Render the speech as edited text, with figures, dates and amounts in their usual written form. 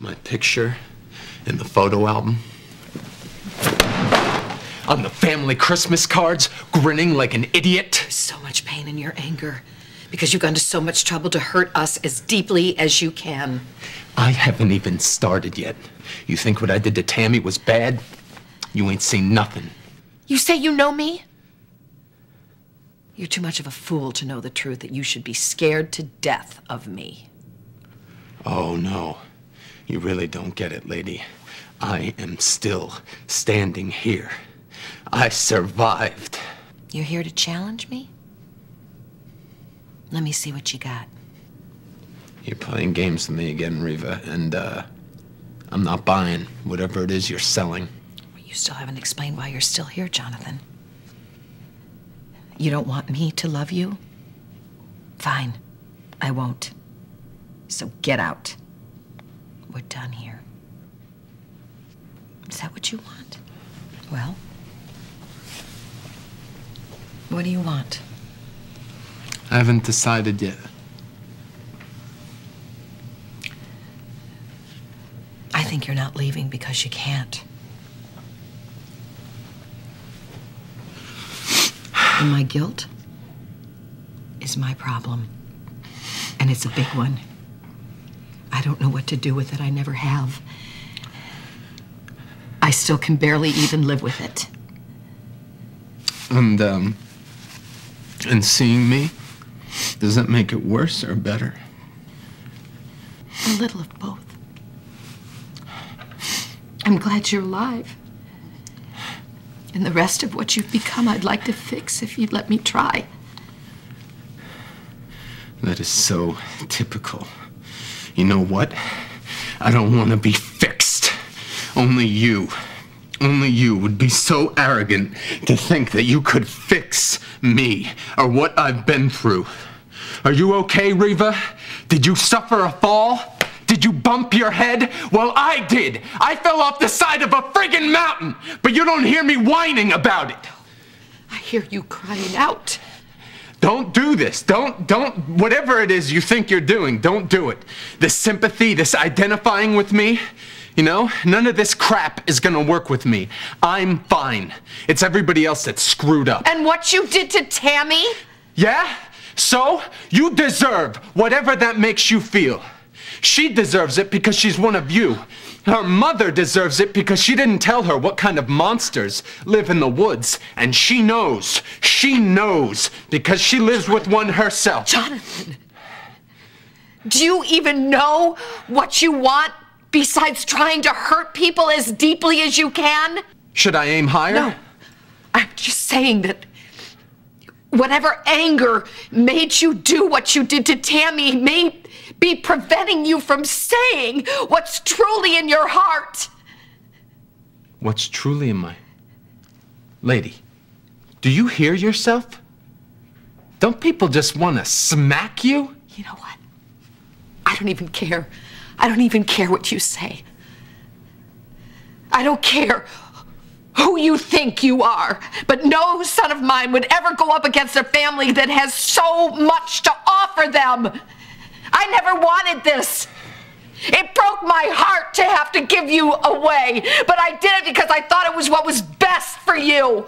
my picture in the photo album, on the family Christmas cards, grinning like an idiot. There's so much pain in your anger because you've gone to so much trouble to hurt us as deeply as you can. I haven't even started yet. You think what I did to Tammy was bad? You ain't seen nothing. You say you know me? You're too much of a fool to know the truth, that you should be scared to death of me. Oh, no. You really don't get it, lady. I am still standing here. I survived. You're here to challenge me? Let me see what you got. You're playing games with me again, Reva, and I'm not buying whatever it is you're selling. You still haven't explained why you're still here, Jonathan. You don't want me to love you? Fine, I won't. So get out. We're done here. Is that what you want? Well, what do you want? I haven't decided yet. I think you're not leaving because you can't. And my guilt is my problem, and it's a big one. I don't know what to do with it. I never have. I still can barely even live with it. And seeing me, does that make it worse or better? A little of both. I'm glad you're alive. And the rest of what you've become, I'd like to fix if you'd let me try. That is so typical. You know what? I don't want to be fixed. Only you would be so arrogant to think that you could fix me or what I've been through. Are you okay, Reva? Did you suffer a fall? Did you bump your head? Well, I did. I fell off the side of a friggin' mountain, but you don't hear me whining about it. I hear you crying out. Don't do this. Don't, whatever it is you think you're doing, don't do it. This sympathy, this identifying with me, you know, none of this crap is gonna work with me. I'm fine. It's everybody else that's screwed up. And what you did to Tammy? Yeah? So, you deserve whatever that makes you feel. She deserves it because she's one of you. Her mother deserves it because she didn't tell her what kind of monsters live in the woods. And she knows. She knows because she lives with one herself. Jonathan, do you even know what you want besides trying to hurt people as deeply as you can? Should I aim higher? No. I'm just saying that whatever anger made you do what you did to Tammy made be preventing you from saying what's truly in your heart. What's truly in my... Lady, do you hear yourself? Don't people just want to smack you? You know what? I don't even care. I don't even care what you say. I don't care who you think you are, but no son of mine would ever go up against a family that has so much to offer them. I never wanted this. It broke my heart to have to give you away, but I did it because I thought it was what was best for you.